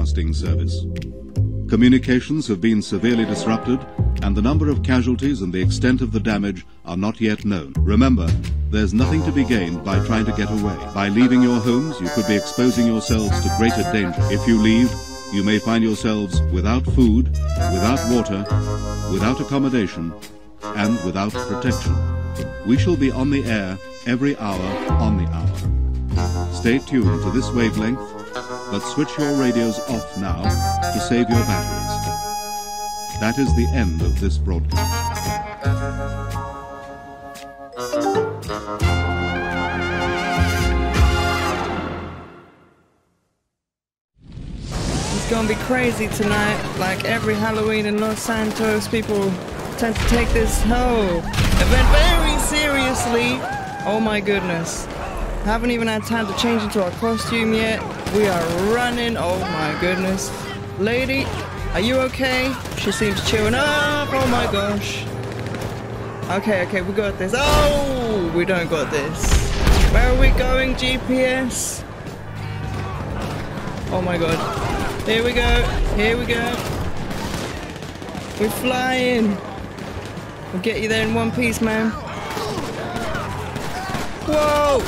broadcasting service. Communications have been severely disrupted, and the number of casualties and the extent of the damage are not yet known. Remember, there's nothing to be gained by trying to get away. By leaving your homes, you could be exposing yourselves to greater danger. If you leave, you may find yourselves without food, without water, without accommodation, and without protection. We shall be on the air every hour on the hour. Stay tuned to this wavelength, but switch your radios off now to save your batteries. That is the end of this broadcast. It's gonna be crazy tonight. Like every Halloween in Los Santos, people tend to take this whole event very seriously. Oh my goodness. Haven't even had time to change into our costume yet. We are running. Oh my goodness. Lady, are you okay? She seems chewing up. Oh my gosh. Okay, we got this. Oh, we don't got this. Where are we going, GPS? Oh my god. Here we go. We're flying. We'll get you there in one piece, man. Whoa!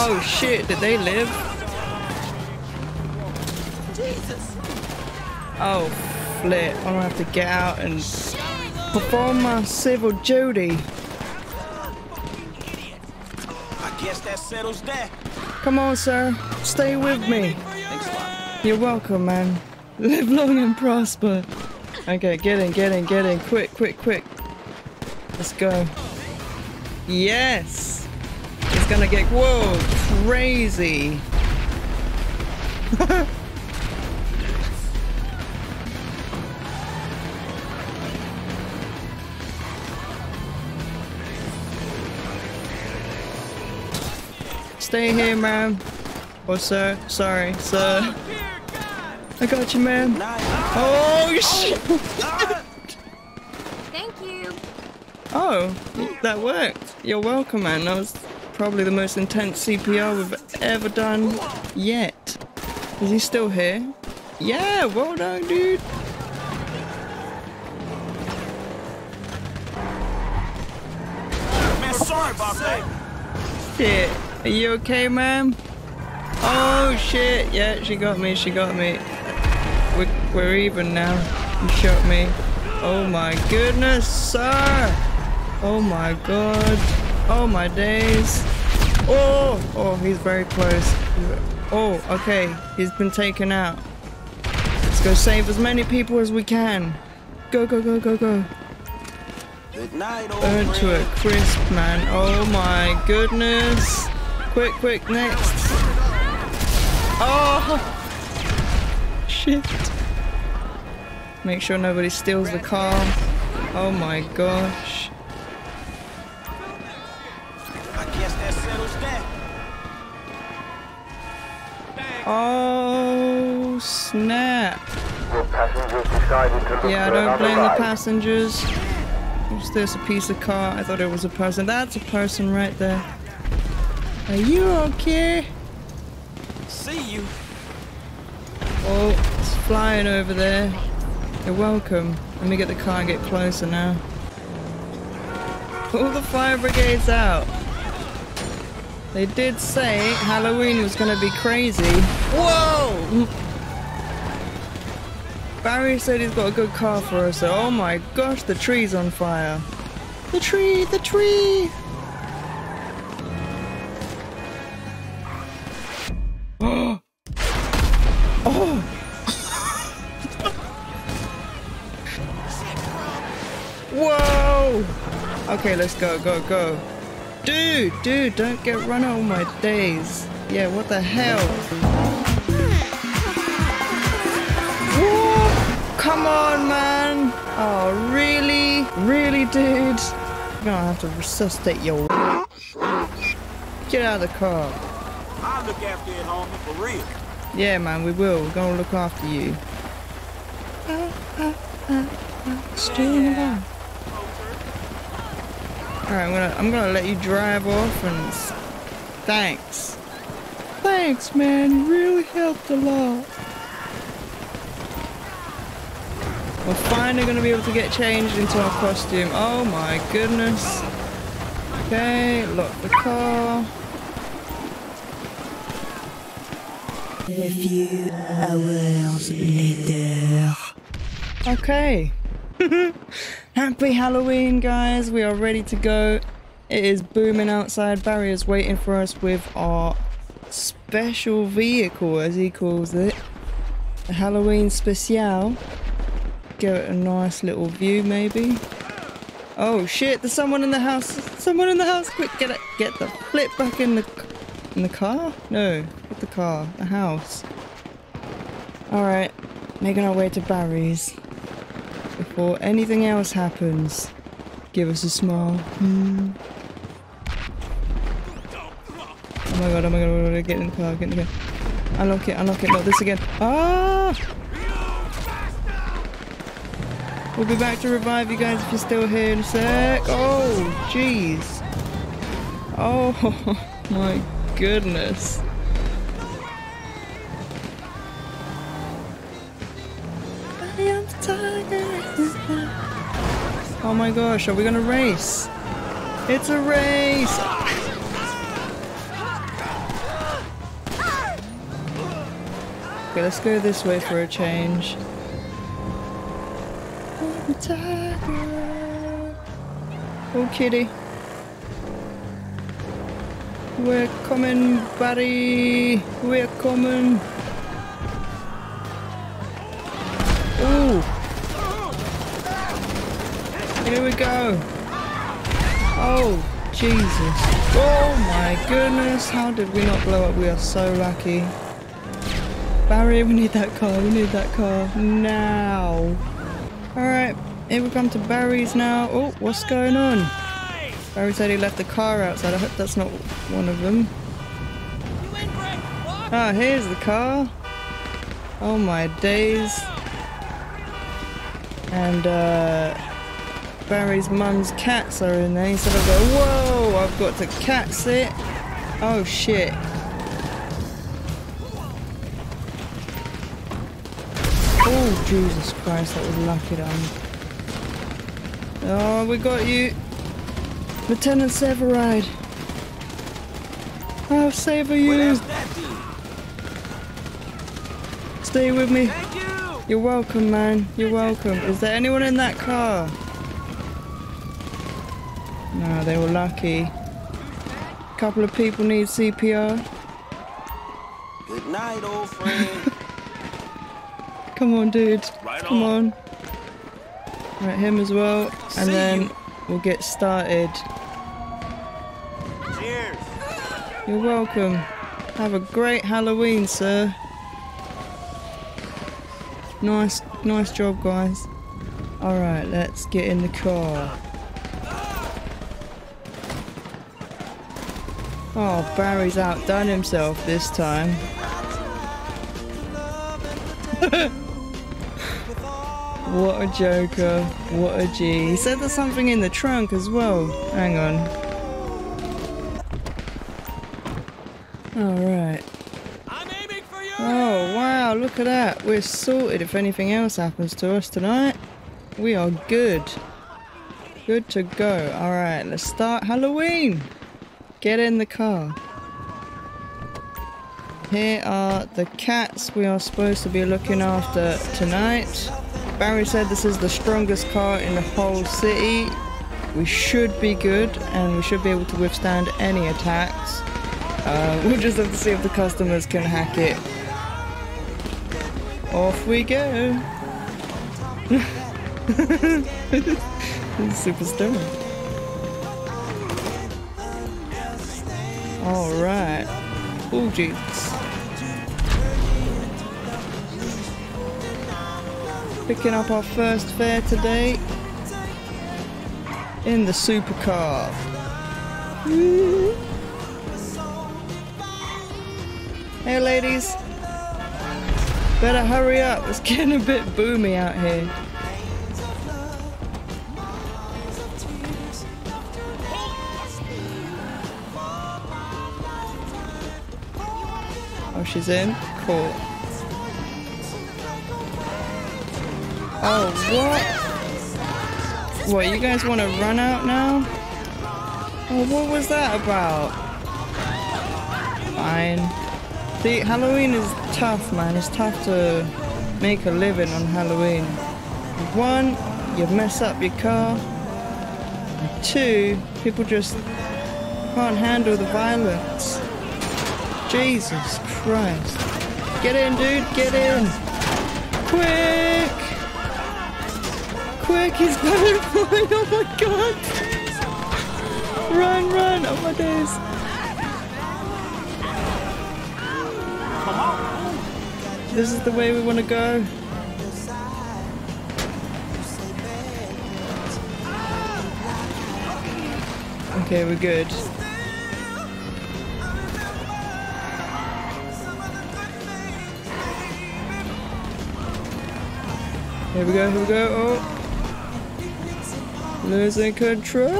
Oh shit, did they live? Jesus! Oh, flip. I'm gonna have to get out and perform my civil duty. I guess that settles that. Come on, sir. Stay with me. You're welcome, man. Live long and prosper. Okay, get in. Quick. Let's go. Yes! It's gonna get, whoa, crazy. Stay here, ma'am. Or sir. Sorry, sir. I got you, ma'am. Oh, shit! Thank you. Oh, that worked. You're welcome, man. That was probably the most intense CPR we've ever done yet. Is he still here? Yeah, well done, dude. Man, sorry about that. Shit. Are you okay, ma'am? Oh shit, yeah, she got me. We're even now. You shot me. Oh my goodness, sir! Oh my god. Oh my days. Oh, he's very close. Oh, okay, he's been taken out. Let's go save as many people as we can. Go. Burn to a crisp, man. Oh my goodness. Quick, next. Oh! Shit. Make sure nobody steals the car. Oh my gosh. I guess that settles that. Oh, snap. Yeah, I don't blame the passengers. What's this? A piece of car. I thought it was a person. That's a person right there. Are you okay? See you. Oh, it's flying over there. You're welcome. Let me get the car and get closer now. Pull the fire brigade's out. They did say Halloween was gonna be crazy. Whoa! Barry said he's got a good car for us. So oh my gosh, the tree's on fire. The tree! Okay, let's go. Dude, don't get run over my days. Yeah, what the hell? Whoa, come on, man. Oh, really? Really, dude? You're gonna have to resuscitate your... Get out of the car. I'll look after you, homie, for real. Yeah, man, we will. We're gonna look after you. Staying alive. Alright, I'm gonna let you drive off and thanks. Thanks, man, you really helped a lot. We're finally going to be able to get changed into our costume. Oh my goodness. Okay, lock the car. A few hours later. Okay. Happy Halloween, guys. We are ready to go. It is booming outside. Barry is waiting for us with our special vehicle, as he calls it. A Halloween special. Give it a nice little view, maybe. Oh shit, there's someone in the house. Someone in the house. Quick, get it. Get the flip back in the car? No, not the car, the house. Alright, making our way to Barry's. Before anything else happens, give us a smile. Oh my god, get in the car, get in the car. Unlock it, not this again. Ah! We'll be back to revive you guys if you're still here in a sec. Oh, jeez. Oh, my goodness. I am tired. Oh my gosh, are we gonna race? It's a race! Okay, let's go this way for a change. Oh kitty, we're coming, Barry. We're coming. Ooh, here we go. Oh Jesus! Oh my goodness! How did we not blow up? We are so lucky. Barry, we need that car. We need that car now. All right. Here we come to Barry's now. Oh, what's going on? Barry said he left the car outside. I hope that's not one of them. Ah, here's the car. Oh my days. And Barry's mum's cats are in there. He said, whoa, I've got to cat sit. Oh shit. Oh Jesus Christ, that was lucky done. Oh, we got you, Lieutenant Severide. I'll save you. Stay with me. Thank you. You're welcome, man. You're welcome. Is there anyone in that car? No, they were lucky. A couple of people need CPR. Good night, old friend. Come on, dude. Right on. Come on. Right, him as well, and then we'll get started. Cheers. You're welcome. Have a great Halloween, sir. Nice job, guys. All right, let's get in the car. Oh, Barry's outdone himself this time. What a joker, what a G. He said there's something in the trunk as well. Hang on. Alright. I'm aiming for you! Oh wow, look at that. We're sorted if anything else happens to us tonight. We are good. Good to go. Alright, let's start Halloween. Get in the car. Here are the cats we are supposed to be looking after tonight. Barry said this is the strongest car in the whole city. We should be good and we should be able to withstand any attacks. We'll just have to see if the customers can hack it. Off we go. This is super stupid. Alright. Oh jeez. Picking up our first fare today in the supercar. Woo. Hey ladies, better hurry up, it's getting a bit boomy out here. Oh, she's in? Cool. Oh, what? What, you guys want to run out now? Oh, what was that about? Fine. See, Halloween is tough, man. It's tough to make a living on Halloween. One, you mess up your car. Two, people just can't handle the violence. Jesus Christ. Get in, dude, get in. Quick! Quick, he's going for it, oh my god! Run, run, oh my days. This is the way we want to go. Okay, we're good. Here we go, here we go. Oh. Losing control.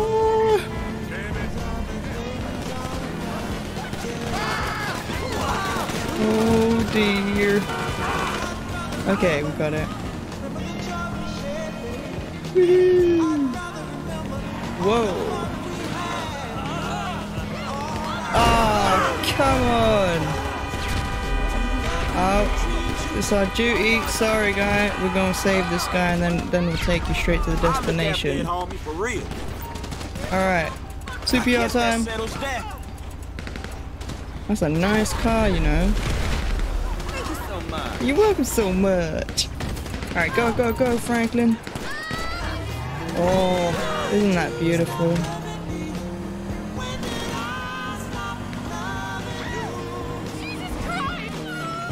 Oh dear. Okay, we got it. Woo-hoo. Whoa. Oh, come on! Oh, it's our duty. Sorry, guy. We're gonna save this guy, and then we'll take you straight to the destination. All right, CPR time. That's a nice car, you know. Thank you so much. You're welcome so much. All right, go, go, go, Franklin. Oh, isn't that beautiful?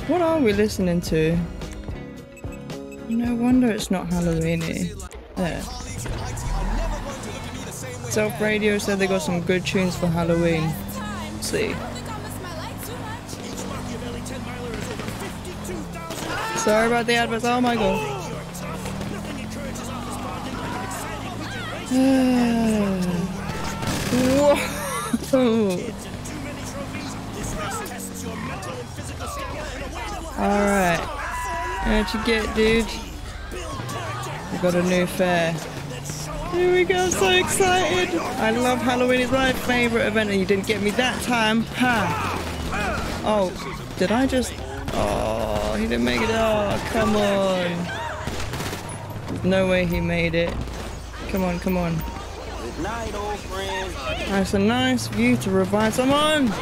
What are we listening to? No wonder it's not Halloween-y. Yeah. Self Radio said they got some good tunes for Halloween. Let's see. Sorry about the adverts. Oh my god. Whoa. Alright, how'd you get, dude? We got a new fair. Here we go, so excited! I love Halloween, it's my favourite event, and you didn't get me that time. Ha! Oh, did I just... Oh, he didn't make it. Oh, come on. There's no way he made it. Come on, come on. That's a nice view to revive someone!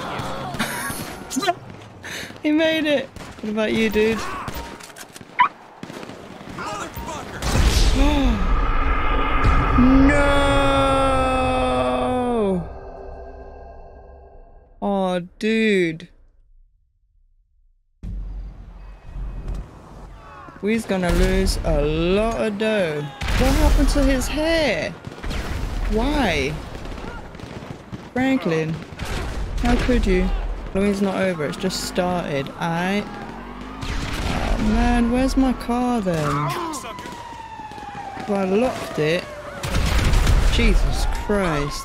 He made it! What about you, dude? No! Oh, dude. We're gonna lose a lot of dough. What happened to his hair? Why? Franklin, how could you? Halloween's not over, it's just started. Oh man, where's my car then? Well, I locked it. Jesus Christ.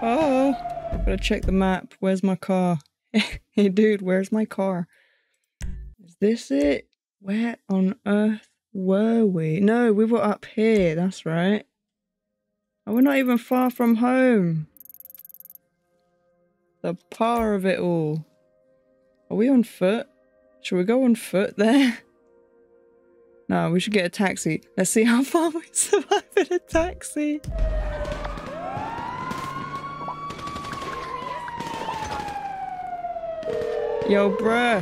Oh, gotta check the map. Where's my car? Hey dude, where's my car? Is this it? Where on earth were we? No, we were up here, that's right. Oh, we're not even far from home. The power of it all. Are we on foot? Should we go on foot there? No, we should get a taxi. Let's see how far we survive in a taxi. Yo, bruh.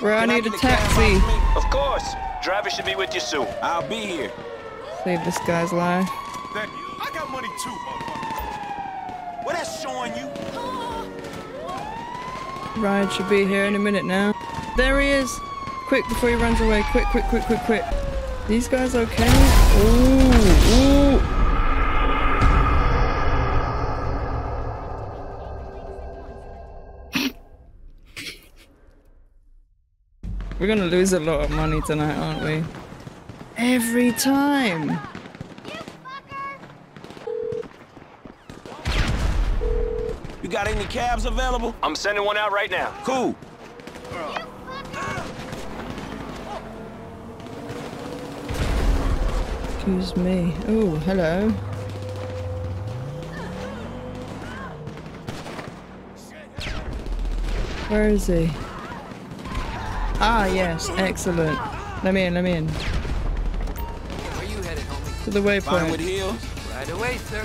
Bruh, I need a taxi. Of course. Driver should be with you soon. I'll be here. Save this guy's life. Thank you. I got money too, motherfucker. Well, that's showing you. Ryan should be here in a minute now. There he is! Quick before he runs away. Quick, quick, quick, quick, quick. These guys okay? Ooh, ooh. We're gonna lose a lot of money tonight, aren't we? Every time! Got any cabs available? I'm sending one out right now. Cool. Excuse me. Oh, hello. Where is he? Ah, yes. Excellent. Let me in, let me in. Where you headed, homie? To the waypoint. Right away, sir.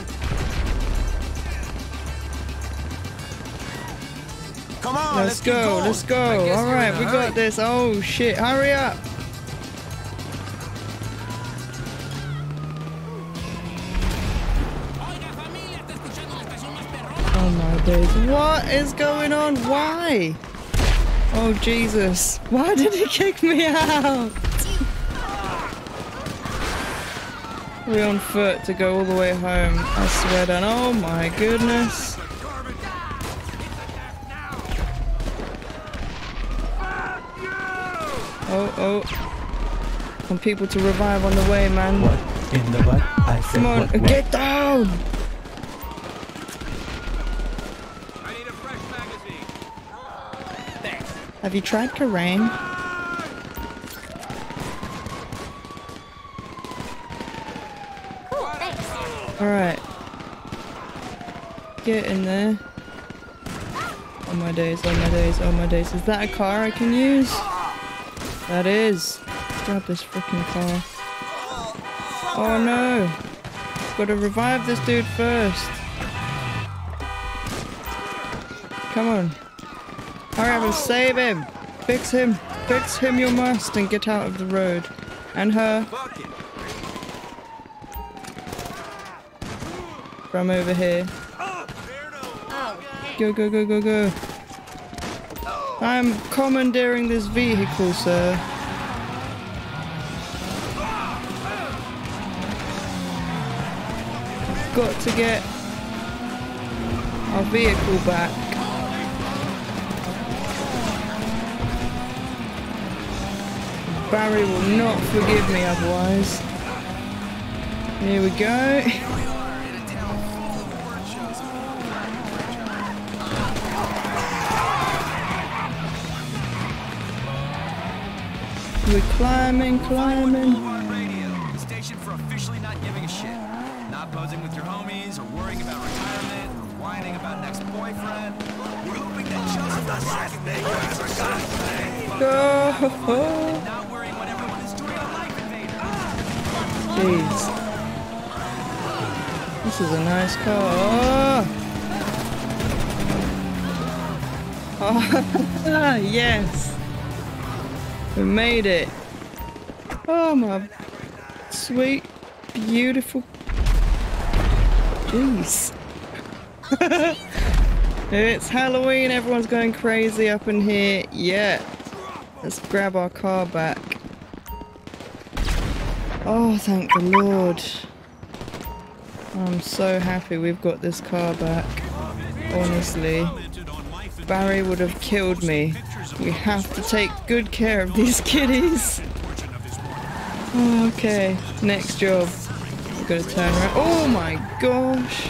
Come on, let's go, let's go. All right, we got this. Oh, shit. Hurry up. Oh, my days. What is going on? Why? Oh, Jesus. Why did he kick me out? We're on foot to go all the way home. I swear down. Oh, my goodness. Oh, oh. Want people to revive on the way, man. What in the butt? I said, come on, what? Get down! I need a fresh magazine. Thanks. Have you tried Kerrang? Cool, alright. Get in there. Oh my days, oh my days, oh my days. Is that a car I can use? That is. Let's grab this freaking car. Oh no! Gotta revive this dude first. Come on. Hurry up and save him! Fix him! Fix him you must, and get out of the road. And her. From over here. Go, go, go, go, go. I'm commandeering this vehicle, sir. I've got to get our vehicle back. Barry will not forgive me otherwise. Here we go. We're climbing, climbing. The station for officially not giving a shit. Not posing with your homies, or worrying about retirement, or whining about next boyfriend. We're hoping that Joseph does something you ever got to say. Go! Not worrying what everyone is doing on Life Invader. Jeez. This is a nice car. Oh! Oh, yes! We made it. Oh my sweet, beautiful. Jeez. It's Halloween, everyone's going crazy up in here. Yeah. Let's grab our car back. Oh, thank the Lord. I'm so happy we've got this car back. Honestly. Barry would have killed me. We have to take good care of these kiddies. Oh, okay, next job. We've got to turn around. Oh my gosh!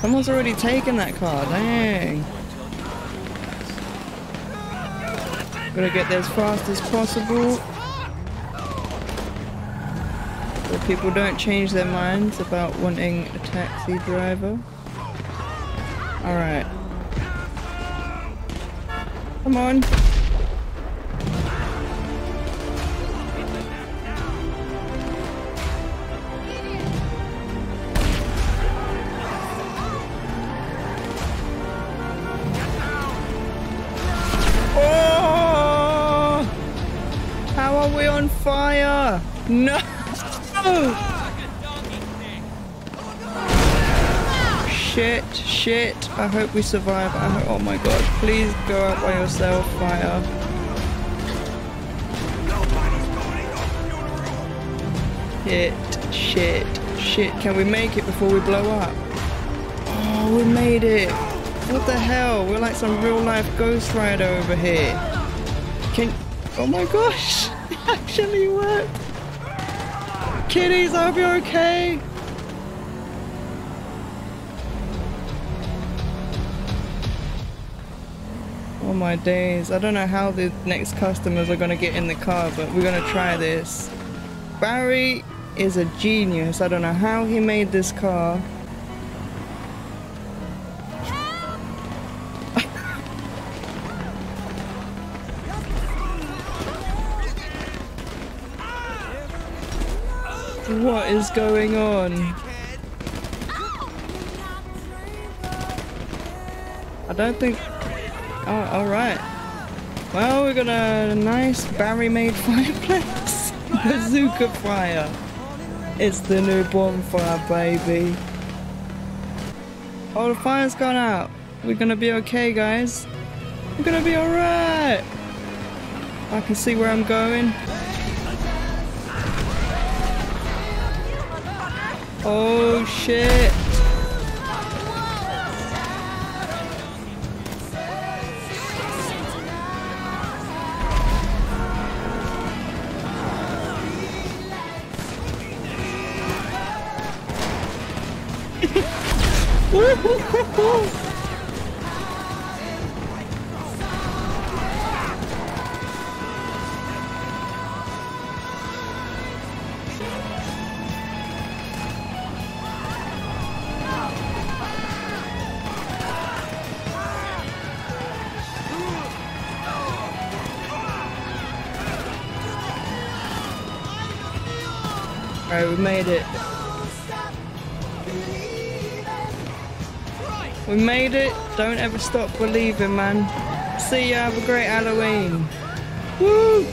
Someone's already taken that car, dang! Gotta get there as fast as possible. So people don't change their minds about wanting a taxi driver. Alright. Come on. Oh! How are we on fire? No! Shit, shit. I hope we survive. Oh my god. Please go out by yourself, fire. Shit, shit, shit. Can we make it before we blow up? Oh, we made it. What the hell? We're like some real life Ghost Rider over here. Oh my gosh. It actually worked. Kitties, I hope you're okay. Oh Oh my days. I don't know how the next customers are going to get in the car, but we're going to try this. Barry is a genius. I don't know how he made this car. What is going on? I don't think... Oh, alright. Well, we got a nice Barry-made fireplace. Bazooka fire. It's the new bonfire, baby. Oh, the fire's gone out. We're gonna be okay, guys. We're gonna be alright. I can see where I'm going. Oh shit! Alright, we made it. We made it. Don't ever stop believing, man. See ya, have a great Halloween. Woo!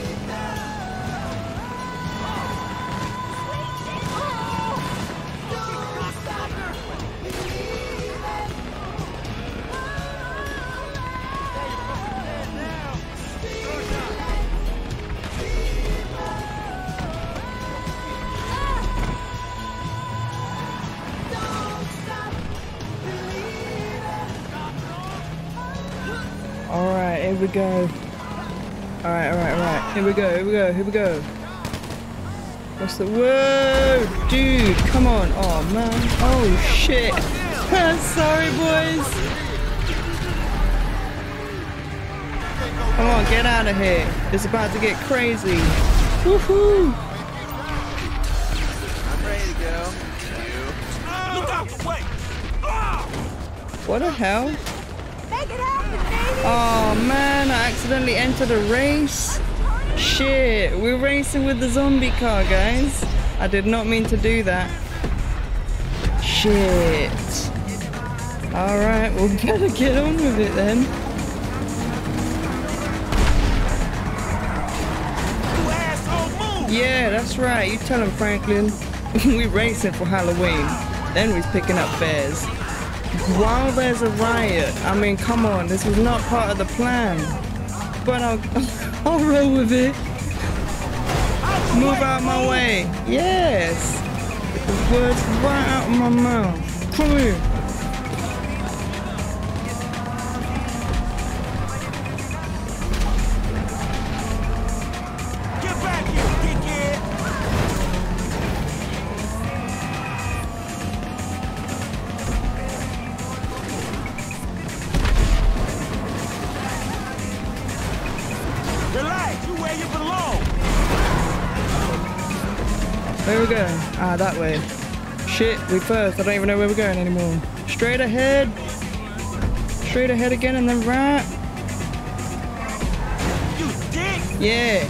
Here we go. Alright, alright, alright. Here we go, here we go, here we go. What's the word? Dude, come on. Oh man. Oh shit. Sorry boys. Come on, get out of here. It's about to get crazy. Woohoo! I'm ready to go. Look out the way! What the hell? Oh man, I accidentally entered a race. Shit, we're racing with the zombie car, guys. I did not mean to do that. Shit. Alright, we'll better get on with it then. Yeah, that's right. You tell him, Franklin. We're racing for Halloween. Then we're picking up bears. While there's a riot, I mean, come on, this was not part of the plan. But I'll roll with it. Move out my way. Yes. The words right out of my mouth. Come here. Get back here, dickhead. Where we going? Ah, that way. Shit, we first. I don't even know where we're going anymore. Straight ahead. Straight ahead again and then right. You dick! Yeah.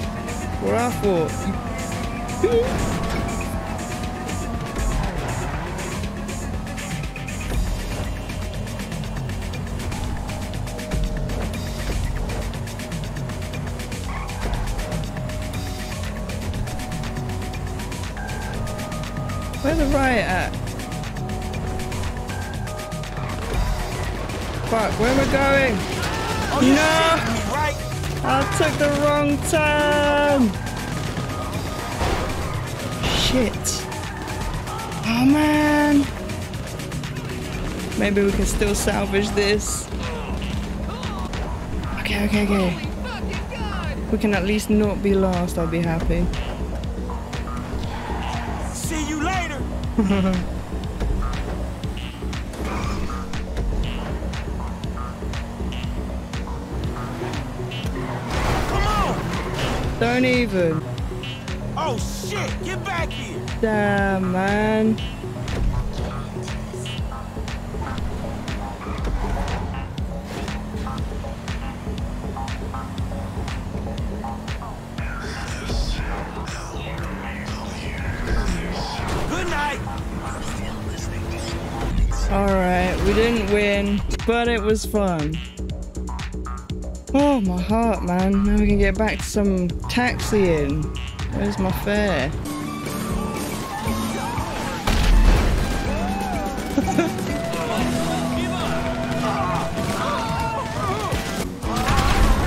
What I thought. Where's the riot at? Fuck, where am I going? Oh, no! Right. I took the wrong turn! Shit. Oh man! Maybe we can still salvage this. Okay, okay, okay. We can at least not be lost, I'll be happy. See you later! Don't even. Oh shit, get back here. Damn, man. Alright, we didn't win, but it was fun. Oh, my heart, man. Now we can get back to some taxiing. Where's my fare?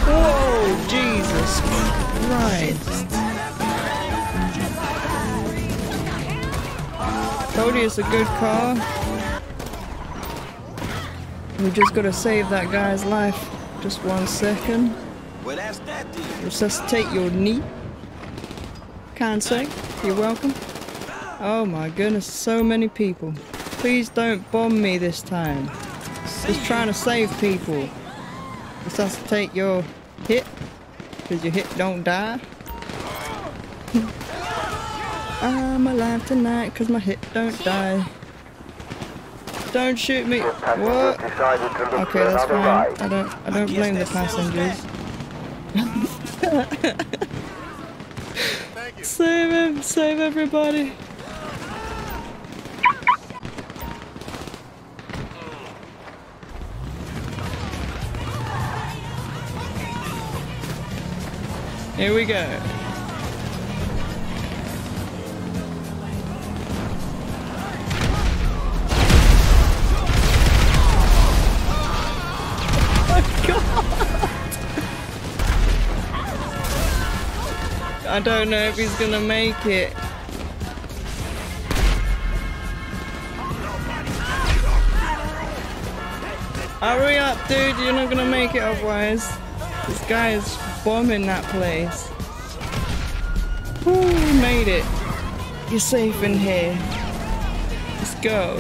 Oh, Jesus Christ. Told you it's a good car. We just gotta save that guy's life. Just 1 second. Well, that's that deal. Resuscitate your knee. Can't say. You're welcome. Oh my goodness, so many people. Please don't bomb me this time. Just trying to save people. Resuscitate your hip, because your hip don't die. I'm alive tonight because my hip don't die. Don't shoot me. What? Okay, that's fine. I don't blame the passengers. Save him! Save everybody! Here we go. I don't know if he's gonna make it. Hurry up, dude, you're not gonna make it otherwise. This guy is bombing that place. Ooh, made it. You're safe in here. Let's go.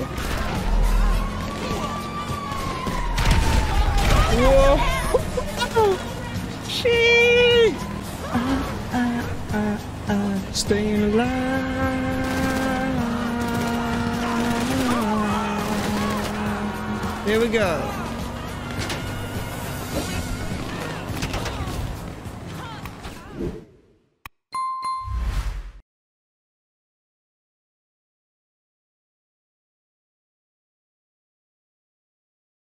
Whoa. Shit. Staying alive. Here we go.